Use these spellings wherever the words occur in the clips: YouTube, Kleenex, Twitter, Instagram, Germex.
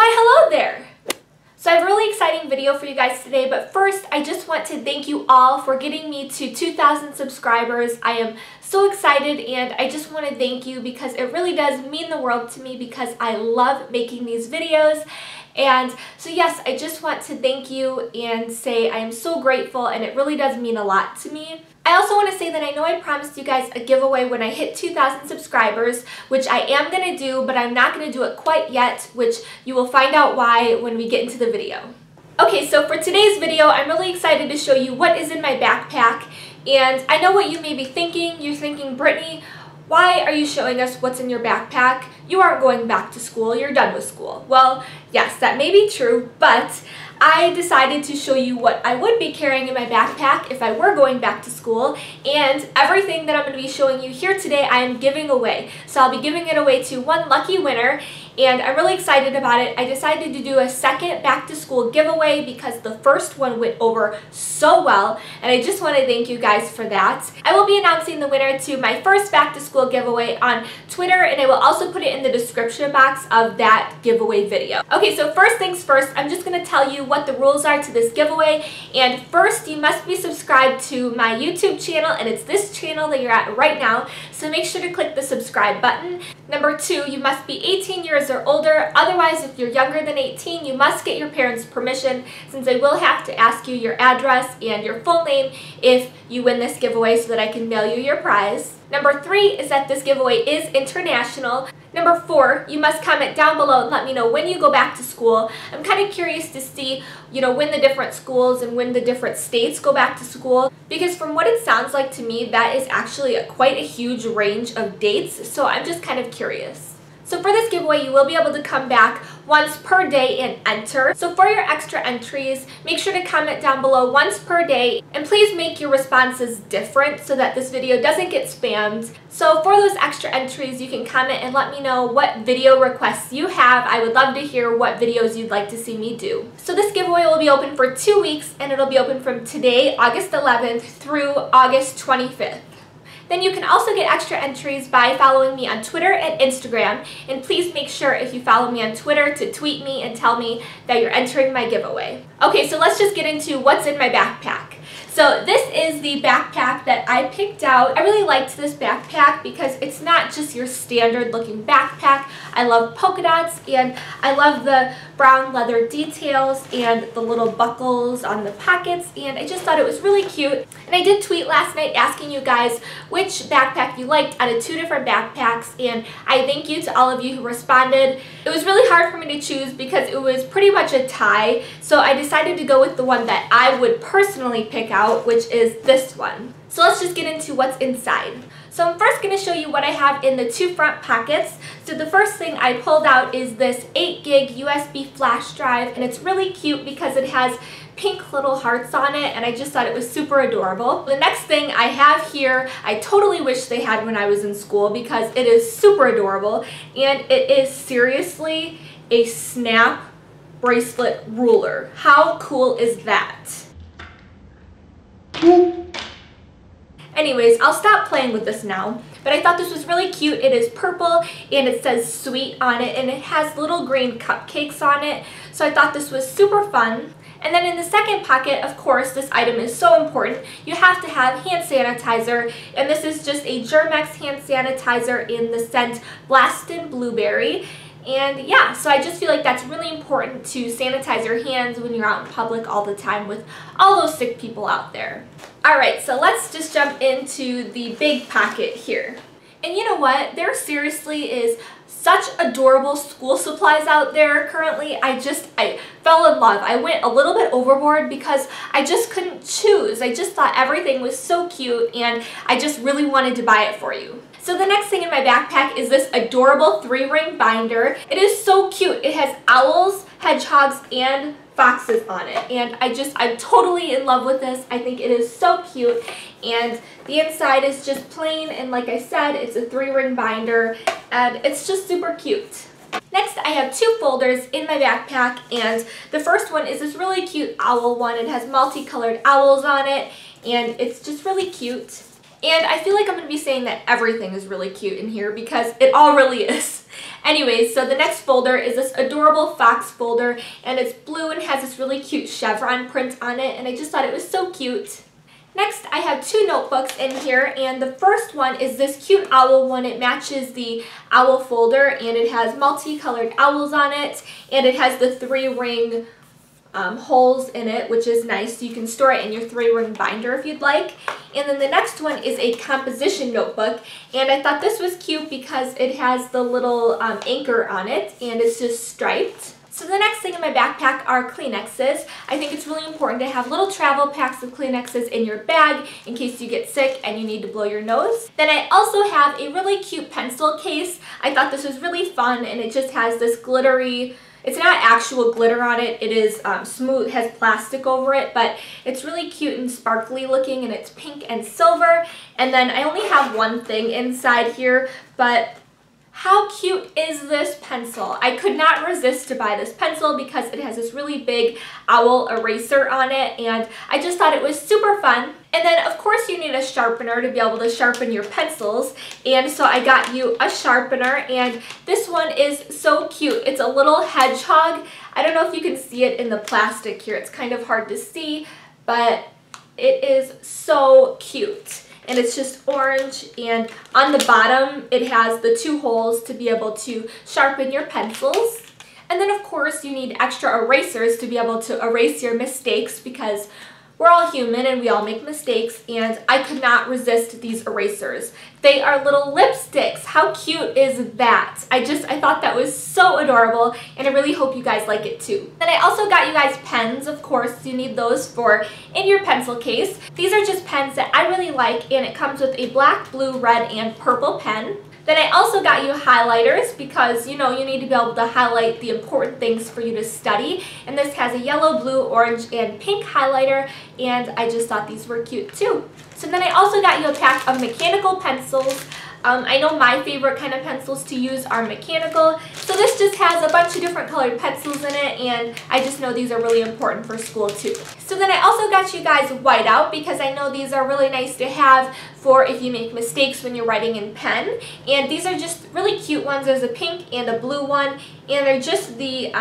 Why, hello there! So I have a really exciting video for you guys today, but first I just want to thank you all for getting me to 2,000 subscribers. I am so excited and I just want to thank you because it really does mean the world to me because I love making these videos. And so yes, I just want to thank you and say I am so grateful and it really does mean a lot to me. I also want to say that I know I promised you guys a giveaway when I hit 2,000 subscribers, which I am going to do, but I'm not going to do it quite yet, which you will find out why when we get into the video. Okay, so for today's video, I'm really excited to show you what is in my backpack. And I know what you may be thinking. You're thinking, Brittany, why are you showing us what's in your backpack? You aren't going back to school, you're done with school. Well, yes, that may be true, but I decided to show you what I would be carrying in my backpack if I were going back to school, and everything that I'm going to be showing you here today I am giving away. So I'll be giving it away to one lucky winner, and I'm really excited about it. I decided to do a second back to school giveaway because the first one went over so well, and I just want to thank you guys for that. I will be announcing the winner to my first back to school giveaway on Twitter, and I will also put it in the description box of that giveaway video. Okay, so first things first, I'm just gonna tell you what the rules are to this giveaway. And first, you must be subscribed to my YouTube channel, and it's this channel that you're at right now, so make sure to click the subscribe button. Number two, you must be 18 years or older. Otherwise, if you're younger than 18, you must get your parents' permission, since I will have to ask you your address and your full name if you win this giveaway so that I can mail you your prize. Number three is that this giveaway is international. Number four, you must comment down below and let me know when you go back to school. I'm kind of curious to see, you know, when the different schools and when the different states go back to school, because from what it sounds like to me, that is actually quite a huge range of dates, so I'm just kind of curious. So for this giveaway, you will be able to come back once per day and enter. So for your extra entries, make sure to comment down below once per day, and please make your responses different so that this video doesn't get spammed. So for those extra entries, you can comment and let me know what video requests you have. I would love to hear what videos you'd like to see me do. So this giveaway will be open for 2 weeks, and it'll be open from today, August 11th through August 25th. Then you can also get extra entries by following me on Twitter and Instagram. And please make sure if you follow me on Twitter to tweet me and tell me that you're entering my giveaway. Okay, so let's just get into what's in my backpack. So this is the backpack that I picked out. I really liked this backpack because it's not just your standard looking backpack. I love polka dots, and I love the brown leather details and the little buckles on the pockets, and I just thought it was really cute. And I did tweet last night asking you guys which backpack you liked out of two different backpacks, and I thank you to all of you who responded. It was really hard for me to choose because it was pretty much a tie, so I decided to go with the one that I would personally pick out, which is this one. So let's just get into what's inside. So I'm first going to show you what I have in the two front pockets. So the first thing I pulled out is this 8 gig USB flash drive, and it's really cute because it has pink little hearts on it, and I just thought it was super adorable. The next thing I have here, I totally wish they had when I was in school because it is super adorable, and it is seriously a snap bracelet ruler. How cool is that? Anyways, I'll stop playing with this now, but I thought this was really cute. It is purple, and it says sweet on it, and it has little green cupcakes on it, so I thought this was super fun. And then in the second pocket, of course, this item is so important. You have to have hand sanitizer, and this is just a Germex hand sanitizer in the scent Blastin' Blueberry. And yeah, so I just feel like that's really important to sanitize your hands when you're out in public all the time with all those sick people out there. Alright, so let's just jump into the big pocket here. And you know what? There seriously is such adorable school supplies out there currently. I fell in love. I went a little bit overboard because I just couldn't choose. I just thought everything was so cute, and I just really wanted to buy it for you. So the next thing in my backpack is this adorable 3-ring binder. It is so cute. It has owls, hedgehogs, and foxes on it. And I'm totally in love with this. I think it is so cute. And the inside is just plain, and like I said, it's a 3-ring binder, and it's just super cute. Next, I have two folders in my backpack, and the first one is this really cute owl one. It has multicolored owls on it, and it's just really cute. And I feel like I'm going to be saying that everything is really cute in here because it all really is. Anyways, so the next folder is this adorable fox folder, and it's blue and has this really cute chevron print on it, and I just thought it was so cute. Next, I have two notebooks in here, and the first one is this cute owl one. It matches the owl folder, and it has multicolored owls on it, and it has the three-ring holes in it, which is nice. You can store it in your three-ring binder if you'd like. And then the next one is a composition notebook, and I thought this was cute because it has the little anchor on it, and it's just striped. So the next thing in my backpack are Kleenexes. I think it's really important to have little travel packs of Kleenexes in your bag in case you get sick and you need to blow your nose. Then I also have a really cute pencil case. I thought this was really fun, and it just has this glittery, it's not actual glitter on it, it is smooth, has plastic over it, but it's really cute and sparkly looking, and it's pink and silver. And then I only have one thing inside here, but how cute is this pencil? I could not resist to buy this pencil because it has this really big owl eraser on it, and I just thought it was super fun. And then of course you need a sharpener to be able to sharpen your pencils, and so I got you a sharpener, and this one is so cute. It's a little hedgehog. I don't know if you can see it in the plastic here. It's kind of hard to see, but it is so cute. And it's just orange, and on the bottom it has the two holes to be able to sharpen your pencils. And then of course you need extra erasers to be able to erase your mistakes because we're all human and we all make mistakes, and I could not resist these erasers. They are little lipsticks. How cute is that? I thought that was so adorable, and I really hope you guys like it too. Then I also got you guys pens, of course. You need those for in your pencil case. These are just pens that I really like, and it comes with a black, blue, red, and purple pen. Then I also got you highlighters because, you know, you need to be able to highlight the important things for you to study. And this has a yellow, blue, orange, and pink highlighter, and I just thought these were cute too. So then I also got you a pack of mechanical pencils. I know my favorite kind of pencils to use are mechanical. So this just has a bunch of different colored pencils in it, and I just know these are really important for school too. So then I also got you guys whiteout because I know these are really nice to have for if you make mistakes when you're writing in pen. And these are just really cute ones. There's a pink and a blue one, and they're just the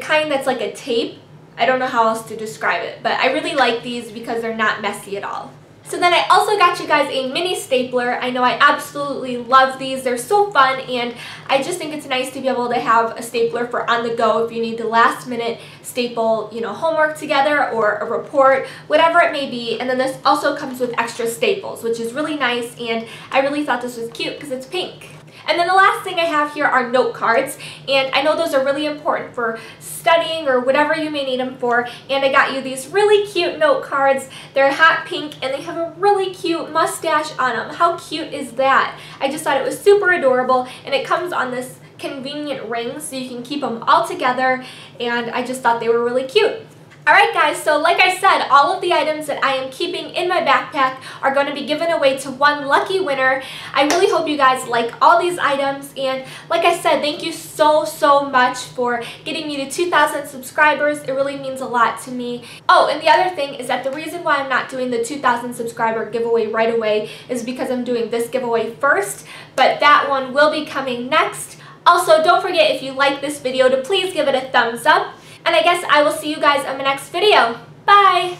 kind that's like a tape. I don't know how else to describe it, but I really like these because they're not messy at all. So then I also got you guys a mini stapler. I know I absolutely love these. They're so fun, and I just think it's nice to be able to have a stapler for on the go if you need to last minute staple, you know, homework together or a report, whatever it may be. And then this also comes with extra staples, which is really nice, and I really thought this was cute because it's pink. And then the last thing I have here are note cards, and I know those are really important for studying or whatever you may need them for, and I got you these really cute note cards. They're hot pink, and they have a really cute mustache on them. How cute is that? I just thought it was super adorable, and it comes on this convenient ring so you can keep them all together, and I just thought they were really cute. Alright guys, so like I said, all of the items that I am keeping in my backpack are going to be given away to one lucky winner. I really hope you guys like all these items, and like I said, thank you so much for getting me to 2,000 subscribers. It really means a lot to me. Oh, and the other thing is that the reason why I'm not doing the 2,000 subscriber giveaway right away is because I'm doing this giveaway first, but that one will be coming next. Also, don't forget if you like this video to please give it a thumbs up. And I guess I will see you guys in my next video. Bye!